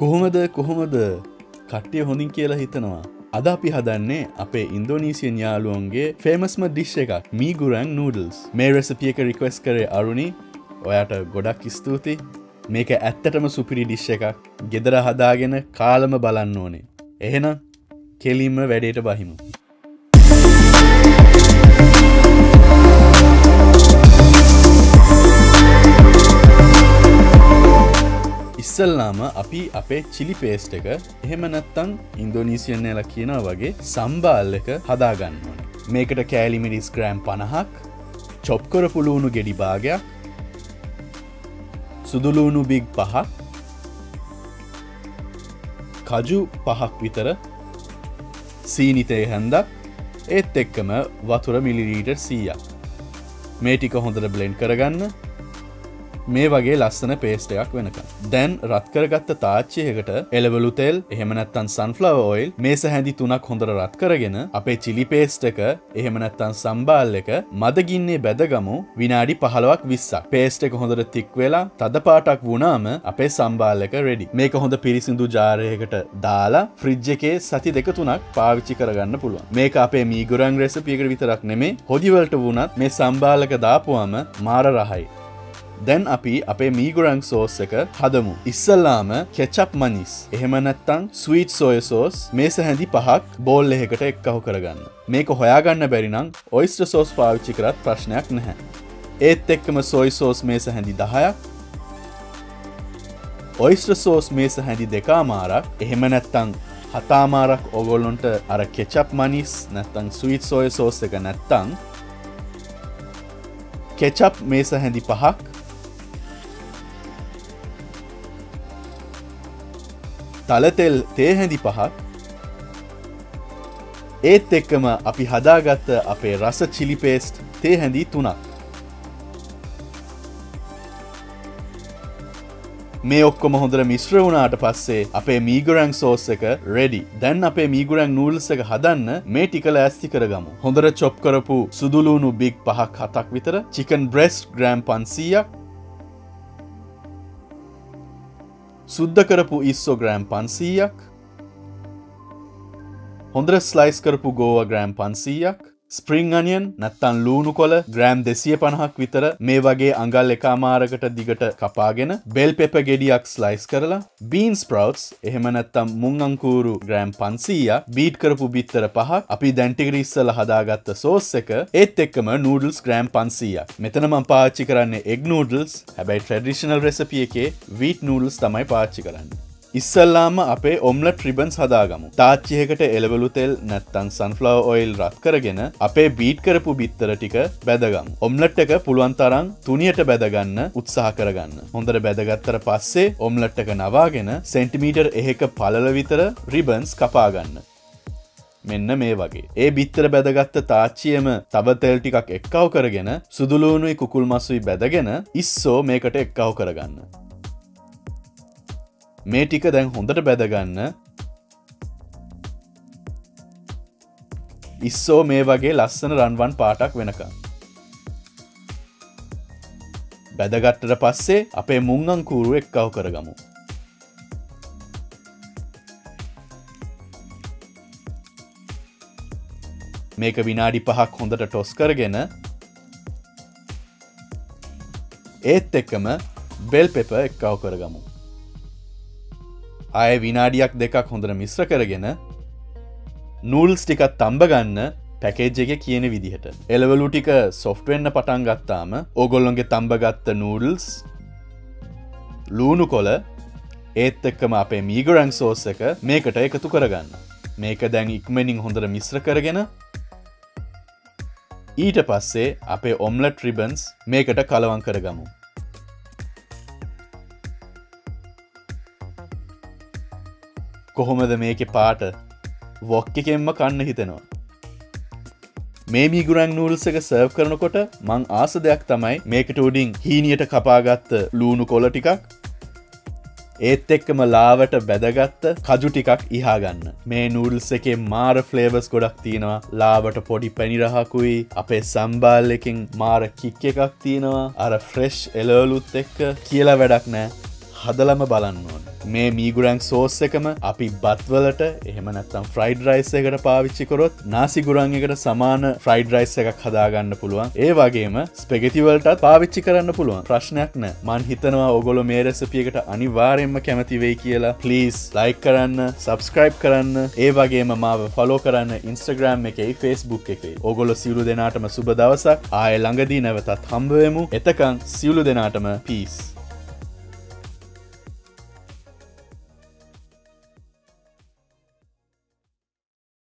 කොහොමද කොහොමද කට්ටිය හොඳින් කියලා හිතනවා අද අපි හදන්නේ අපේ ඉන්දෝනීසියානු යාළුවන්ගේ ෆේමස්ම ඩිෂ් එකක් මී ගොරැන් නූඩල්ස් මේ රෙසිපි එක රික්වෙස්ට් කරේ අරුණි ඔයාට ගොඩක් ස්තුතියි මේක ඇත්තටම සුපිරි ඩිෂ් එකක් ගෙදර හදාගෙන කාලම බලන්න ඕනේ එහෙනම් කෙලින්ම වැඩේට බහිමු ඉස්සල්ලාම අපි අපේ chili paste එක එහෙම නැත්නම් ඉන්දෝනීසියන් වල කියනවා වගේ සම්බාල් එක හදා ගන්න ඕනේ. මේකට කෑලි මිරිස් ග්‍රෑම් 50ක්, chop කරපු ලුණු ගෙඩි භාගයක්, සුදු ලුණු බිග් 5ක්, කජු 5ක් විතර, සීනි තේ හැන්දක්, ඒත් එක්කම වතුර මිලිලීටර් 100ක්. මේ ටික හොඳට බ්ලෙන්ඩ් කරගන්න. මේ වගේ ලස්සන paste එකක් වෙනකන් දැන් රත් කරගත්ත තාච්චියකට එළවලු තෙල් එහෙම නැත්නම් sunflower oil මේස හැඳි 3ක් හොඳට රත් කරගෙන අපේ chili paste එක එහෙම නැත්නම් සම්බාල් එක මද ගින්නේ බැදගමු විනාඩි 15ක් 20ක් paste එක හොඳට thick වෙලා තද පාටක් වුණාම අපේ සම්බාල් එක ready මේක හොඳ පිරිසිදු jar එකකට දාලා fridge එකේ සති 2-3ක් පාවිච්චි කරගන්න පුළුවන් මේක අපේ මී ගොරන් recipe එකට විතරක් නෙමෙයි හොදි වලට වුණත් මේ සම්බාල් එක දාපුවාම මාර රහයි දැන් අපි අපේ මී ගොරන් සෝස් එක හදමු. ඉස්සල්ලාම කෙචප් මනිස්. එහෙම නැත්නම් ස්වීට් සෝය සෝස් මේස හැඳි 5ක් බෝල් එකකට එක්කහු කරගන්න. මේක හොයාගන්න බැරි නම් ඔයිස්ටර් සෝස් පාවිච්චි කරත් ප්‍රශ්නයක් නැහැ. ඒත් එක්කම සෝය සෝස් මේස හැඳි 10ක්. ඔයිස්ටර් සෝස් මේස හැඳි 2 මාරක්. එහෙම නැත්නම් 7 මාරක් ඕගොල්ලොන්ට අර කෙචප් මනිස් නැත්නම් ස්වීට් සෝය සෝස් එක නැත්නම් කෙචප් මේස හැඳි 5ක් තලතෙල් තේ හැඳි 5ක් ඒත් එක්කම අපි හදාගත්ත අපේ රස chili paste තේ හැඳි 3ක් මේ ඔක්කොම හොඳට මිශ්‍ර වුණාට පස්සේ අපේ මී ගොරන් සෝස් එක ready දැන් අපේ මී ගොරන් නූඩල්ස් එක හදන්න මේ ටික ලෑස්ති කරගමු හොඳට chop කරපු සුදු ලුණු big 5ක් 7ක් විතර chicken breast gram 500ක් සුද්ධ කරපු ඉස්සෝ ග්‍රෑම් 500ක් හොඳට ස්ලයිස් කරපු ගෝවා ග්‍රෑම් 500ක් ස්ප්‍රින්ග් අනියන් නැත්නම් ලූණු කොළ ග්‍රෑම් 250ක් විතර මේ වගේ අඟල් එකමාරකට දිගට කපාගෙන බෙල් පෙපර් ගෙඩියක් ස්ලයිස් කරලා බීන් ස්ප්‍රවුට්ස් එහෙම නැත්නම් මුං අංකුරු ග්‍රෑම් 500ක් බීට් කරපු බිත්තර 5ක් අපි දැන් ටික ඉස්සලා හදාගත්ත සෝස් එක ඒත් එක්කම නූඩල්ස් ග්‍රෑම් 500ක් මෙතන මම පාවිච්චි කරන්නේ egg noodles හැබැයි ට්‍රැඩිෂනල් රෙසිපි එකේ wheat noodles තමයි පාවිච්චි කරන්නේ ඉස්සල්ලාම අපේ ඔම්ලට් රිබන්ස් හදාගමු. තාච්චි එකකට එළවලු තෙල් නැත්නම් sunflower oil රත් කරගෙන අපේ බීට් කරපු බිත්තර ටික බැදගමු. ඔම්ලට් එක පුළුවන් තරම් තුනියට බැදගන්න උත්සාහ කරගන්න. හොඳට බැදගත්තට පස්සේ ඔම්ලට් එක නවාගෙන සෙන්ටිමීටර් 1ක පළල විතර රිබන්ස් කපා ගන්න. මෙන්න මේ වගේ. ඒ බිත්තර බැදගත්ත තාච්චියම තව තෙල් ටිකක් එක්කව කරගෙන සුදු ලූණුයි කුකුල් මසුයි බැදගෙන ඉස්සෝ මේකට එක්කව කරගන්න. මේ ටික දැන් හොඳට බැදගන්න ඉස්සෝ මේ වගේ ලස්සන රන්වන් පාටක් වෙනකම් බැදගත්තට පස්සේ අපේ මුං අංකුරු එක්කව කරගමු මේක විනාඩි 5ක් හොඳට ටොස් කරගෙන ඒත් එක්කම බෙල් පෙපර් එක්කව කරගමු ආය විනාඩියක් 2ක් හොඳට මිශ්‍ර කරගෙන නූඩල්ස් ටිකක් තඹ ගන්න පැකේජ් එකේ කියන විදිහට. එළවලු ටික සොෆ්ට් වෙන්න පටන් ගත්තාම ඕගොල්ලොන්ගේ තඹ ගත්ත නූඩල්ස් ලුණු කොළ ඒත් එක්කම අපේ මී ගොරන් සෝස් එක මේකට එකතු කරගන්න. මේක දැන් ඉක්මනින් හොඳට මිශ්‍ර කරගෙන ඊට පස්සේ අපේ ඔම්ලට් රිබන්ස් මේකට කලවම් කරගමු. කොහොමද මේකේ පාට වොක් එකෙන්ම කන්න හිතෙනවා මේ මී ගොරන් නූඩල්ස් එක සර්ව් කරනකොට මං ආස දෙයක් තමයි මේකට උඩින් හීනියට කපාගත්ත ලූණු කොළ ටිකක් ඒත් එක්කම ලාවට බැදගත්ත කජු ටිකක් ඉහා ගන්න මේ නූඩල්ස් එකේ මාර ෆ්ලේවර්ස් ගොඩක් තියෙනවා ලාවට පොඩි පැණි රහකුයි අපේ සම්බාල් එකෙන් මාර කික් එකක් තියෙනවා අර ෆ්‍රෙෂ් එළවලුත් එක්ක කියලා වැඩක් නැහැ හදලම බලන්න ඕනේ. මේ මී ගුරැන් සෝස් එකම අපි බත් වලට එහෙම නැත්නම් ෆ්‍රයිඩ් රයිස් එකකට පාවිච්චි කරොත් නාසි ගුරැන් එකට සමාන ෆ්‍රයිඩ් රයිස් එකක් හදා ගන්න පුළුවන්. ඒ වගේම ස්පැගටි වලටත් පාවිච්චි කරන්න පුළුවන්. ප්‍රශ්නයක් නැහැ. මම හිතනවා ඔයගොල්ලෝ මේ රෙසිපි එකට අනිවාර්යයෙන්ම කැමති වෙයි කියලා. ප්ලීස් ලයික් කරන්න, subscribe කරන්න, ඒ වගේම මාව follow කරන්න Instagram එකේ, Facebook එකේ. ඔයගොල්ලෝ සියලු දෙනාටම සුබ දවසක්. ආයෙ ළඟදී නැවතත් හම්බ වෙමු. එතකන් සියලු දෙනාටම peace.